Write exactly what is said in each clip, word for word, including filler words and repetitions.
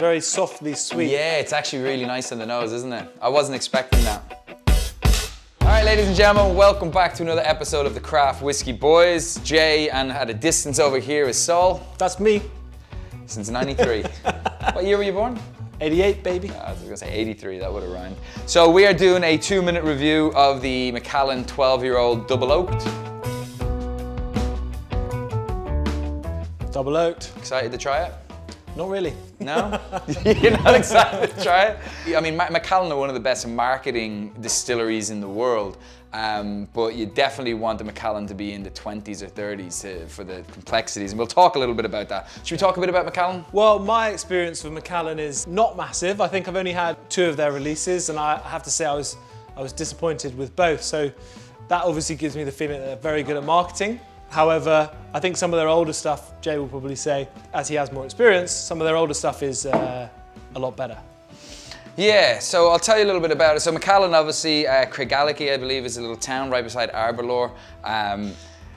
Very softly sweet. Yeah, it's actually really nice on the nose, isn't it? I wasn't expecting that. All right, ladies and gentlemen, welcome back to another episode of the Craft Whiskey Boys. Jay, and at a distance over here is Sol. That's me. Since ninety-three. What year were you born? eighty-eight, baby. I was gonna say eighty-three, that would have rhymed. So we are doing a two minute review of the Macallan twelve year old Double Oaked. Double Oaked. Excited to try it? Not really. No? You're not excited to try it? I mean, Macallan are one of the best marketing distilleries in the world, um, but you definitely want the Macallan to be in the twenties or thirties to, for the complexities, and we'll talk a little bit about that. Should we talk a bit about Macallan? Well, my experience with Macallan is not massive. I think I've only had two of their releases, and I have to say I was, I was disappointed with both, so that obviously gives me the feeling that they're very good at marketing. However, I think some of their older stuff, Jay will probably say, as he has more experience, some of their older stuff is uh, a lot better. Yeah, so I'll tell you a little bit about it. So Macallan, obviously, uh, Craigallachie, I believe, is a little town right beside Aberlour. Um,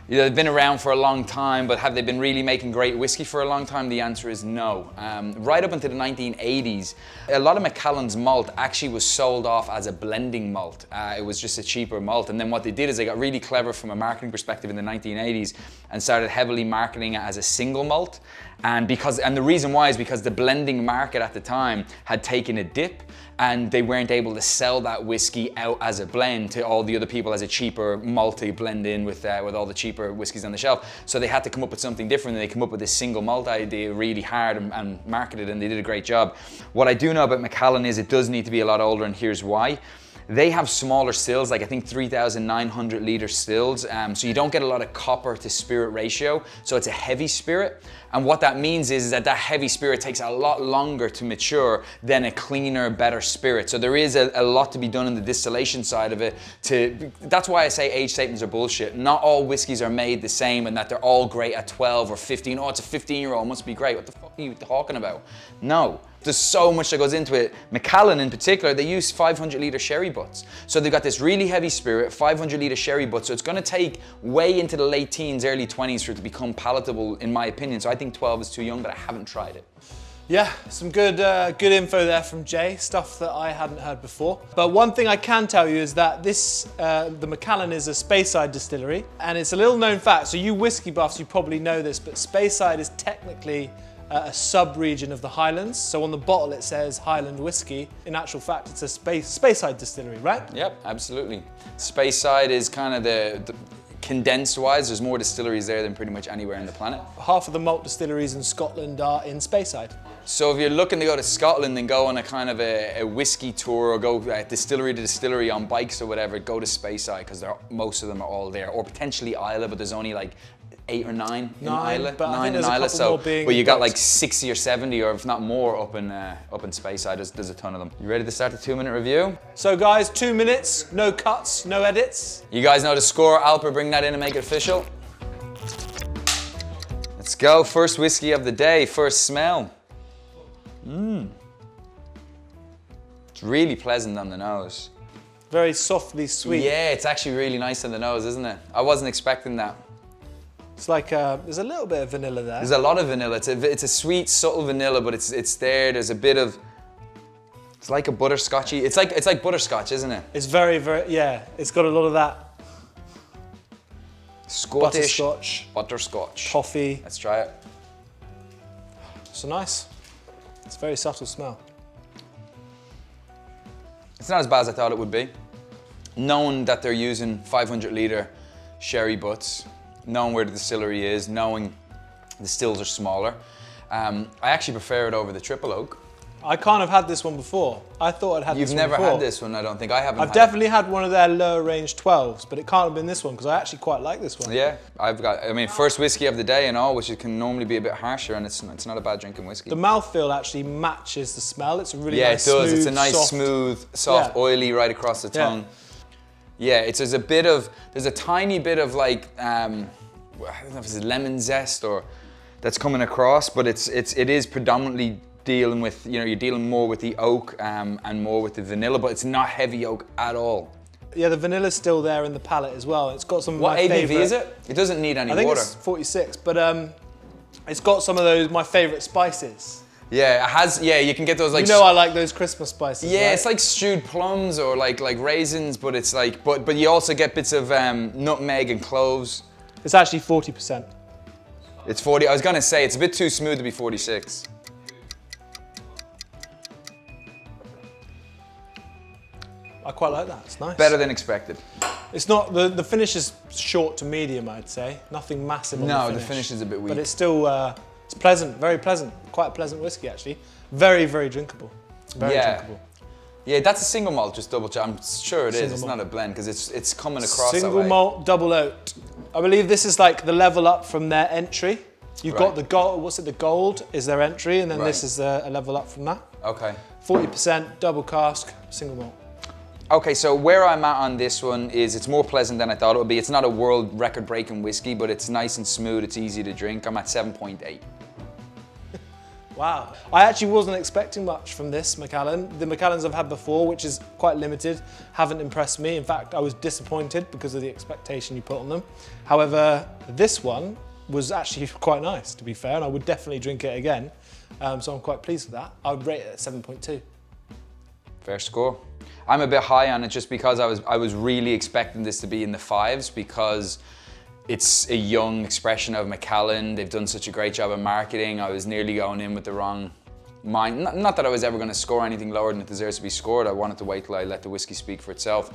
you know, they've been around for a long time, but have they been really making great whiskey for a long time? The answer is no. Um, right up until the nineteen eighties, a lot of Macallan's malt actually was sold off as a blending malt. Uh, it was just a cheaper malt, and then what they did is they got really clever from a marketing perspective in the nineteen eighties and started heavily marketing it as a single malt. And because, and the reason why is because the blending market at the time had taken a dip, and they weren't able to sell that whiskey out as a blend to all the other people as a cheaper malt to blend in with uh, with all the cheaper whiskeys on the shelf. So they had to come up with something different, and they come up with this single malt idea really hard and, and marketed, and they did a great job. What I do know about Macallan is it does need to be a lot older, and here's why. They have smaller stills, like I think three thousand nine hundred litre stills, um, so you don't get a lot of copper to spirit ratio, so it's a heavy spirit. And what that means is, is that that heavy spirit takes a lot longer to mature than a cleaner, better spirit. So there is a, a lot to be done in the distillation side of it. To, that's why I say age statements are bullshit. Not all whiskies are made the same, and that they're all great at twelve or fifteen. Oh, it's a fifteen year old, must be great. What the fuck are you talking about? No. There's so much that goes into it. Macallan in particular, they use five hundred litre sherry butts. So they've got this really heavy spirit, five hundred litre sherry butt, so it's gonna take way into the late teens, early twenties for it to become palatable, in my opinion. So I think twelve is too young, but I haven't tried it. Yeah, some good, uh, good info there from Jay, stuff that I hadn't heard before. But one thing I can tell you is that this, uh, the Macallan is a Speyside distillery, and it's a little known fact, so you whiskey buffs, you probably know this, but Speyside is technically a sub-region of the Highlands. So on the bottle it says Highland Whiskey. In actual fact, it's a space, Speyside distillery, right? Yep, absolutely. Speyside is kind of the, the condensed-wise, there's more distilleries there than pretty much anywhere on the planet. Half of the malt distilleries in Scotland are in Speyside. So if you're looking to go to Scotland and go on a kind of a, a whiskey tour, or go uh, distillery to distillery on bikes or whatever, go to Speyside, because most of them are all there. Or potentially Islay, but there's only like eight or nine, nine in Islay, but nine in Islay, so well, you got like sixty or seventy, or if not more, up in uh, up in Speyside. There's, there's a ton of them. You ready to start the two minute review? So guys, two minutes, no cuts, no edits. You guys know the score. Alper, bring that in and make it official. Let's go. First whiskey of the day, first smell. Mmm. It's really pleasant on the nose. Very softly sweet. Yeah, it's actually really nice on the nose, isn't it? I wasn't expecting that. It's like, a, there's a little bit of vanilla there. There's a lot of vanilla. It's a, it's a sweet, subtle vanilla, but it's it's there. There's a bit of, it's like a butterscotchy. It's like, it's like butterscotch, isn't it? It's very, very, yeah. It's got a lot of that. Scottish. Butterscotch. Butterscotch. Toffee. Let's try it. So nice. It's a very subtle smell. It's not as bad as I thought it would be. Knowing that they're using five hundred litre sherry butts, knowing where the distillery is, knowing the stills are smaller. Um, I actually prefer it over the Triple Oak. I can't have had this one before. I thought I'd had You've this one before. You've never had this one, I don't think. I haven't I've had definitely it. had one of their lower range twelves, but it can't have been this one, because I actually quite like this one. Yeah, I've got, I mean, first whiskey of the day and all, which can normally be a bit harsher, and it's, it's not a bad drinking whiskey. The mouthfeel actually matches the smell. It's a really yeah, nice, Yeah, it does. Smooth, it's a nice, soft, smooth, soft, yeah. oily, right across the tongue. Yeah. Yeah, it's, there's a bit of, there's a tiny bit of like, um, I don't know if it's lemon zest or that's coming across, but it's, it's, it is predominantly dealing with, you know, you're dealing more with the oak um, and more with the vanilla, but it's not heavy oak at all. Yeah, the vanilla's still there in the palate as well. It's got some of my favourite. What A B V is it? It doesn't need any water. I think it's forty-six, but um, it's got some of those, my favourite spices. Yeah, it has. Yeah, you can get those like. You know, I like those Christmas spices. Yeah, right? It's like stewed plums or like like raisins, but it's like but but you also get bits of um, nutmeg and cloves. It's actually forty percent. It's forty. I was gonna say it's a bit too smooth to be forty-six. I quite like that. It's nice. Better than expected. It's not the the finish is short to medium. I'd say nothing massive. On no, the finish. the finish is a bit weak. But it's still. Uh, It's pleasant, very pleasant, quite a pleasant whiskey actually. Very, very drinkable. It's very yeah. drinkable. Yeah, that's a single malt, just double check. I'm sure it single is, malt. It's not a blend because it's it's coming across single that way. Malt, double oaked. I believe this is like the level up from their entry. You've right. got the gold, what's it, the gold is their entry and then right. this is a, a level up from that. Okay. forty percent, double cask, single malt. Okay, so where I'm at on this one is it's more pleasant than I thought it would be. It's not a world record breaking whiskey, but it's nice and smooth, it's easy to drink. I'm at seven point eight. Wow. I actually wasn't expecting much from this Macallan. The Macallans I've had before, which is quite limited, haven't impressed me. In fact, I was disappointed because of the expectation you put on them. However, this one was actually quite nice, to be fair, and I would definitely drink it again. Um, so I'm quite pleased with that. I would rate it at seven point two. Fair score. I'm a bit high on it just because I was, I was really expecting this to be in the fives because it's a young expression of Macallan. They've done such a great job of marketing. I was nearly going in with the wrong mind. Not, not that I was ever going to score anything lower than it deserves to be scored. I wanted to wait till I let the whiskey speak for itself.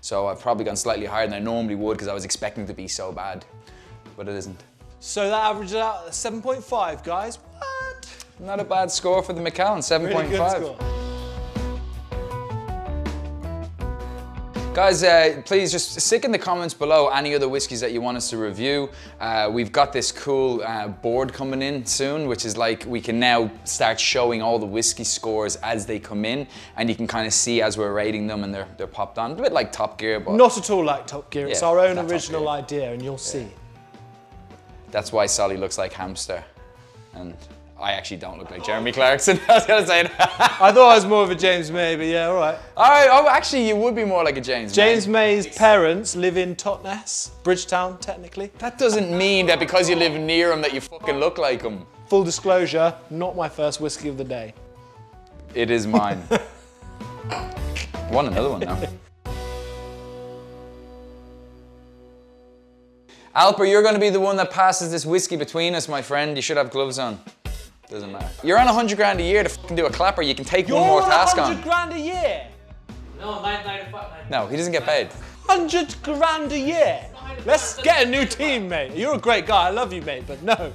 So I've probably gone slightly higher than I normally would because I was expecting it to be so bad, but it isn't. So that averages out at seven point five, guys. What? Not a bad score for the Macallan, seven point five. Guys, uh, please just stick in the comments below any other whiskies that you want us to review. Uh, we've got this cool uh, board coming in soon, which is like we can now start showing all the whiskey scores as they come in, and you can kind of see as we're rating them and they're, they're popped on. A bit like Top Gear, but... Not at all like Top Gear, yeah, it's our own original idea and you'll yeah. see. That's why Solly looks like Hamster. And I actually don't look like Jeremy Clarkson. I was gonna say that. I thought I was more of a James May, but yeah, all right. All right, oh, actually, you would be more like a James May. James May's parents live in Totnes, Bridgetown, technically. That doesn't mean that because you live near them that you fucking look like them. Full disclosure, not my first whiskey of the day. It is mine. Want another one now. Alper, you're gonna be the one that passes this whiskey between us, my friend. You should have gloves on. Doesn't matter. You're on one hundred grand a year to fucking do a clapper. You can take You're one more on task on. one hundred grand a year? No, nine, nine, five, nine. No, he doesn't get paid. one hundred grand a year? Let's get a new team, mate. You're a great guy. I love you, mate, but no.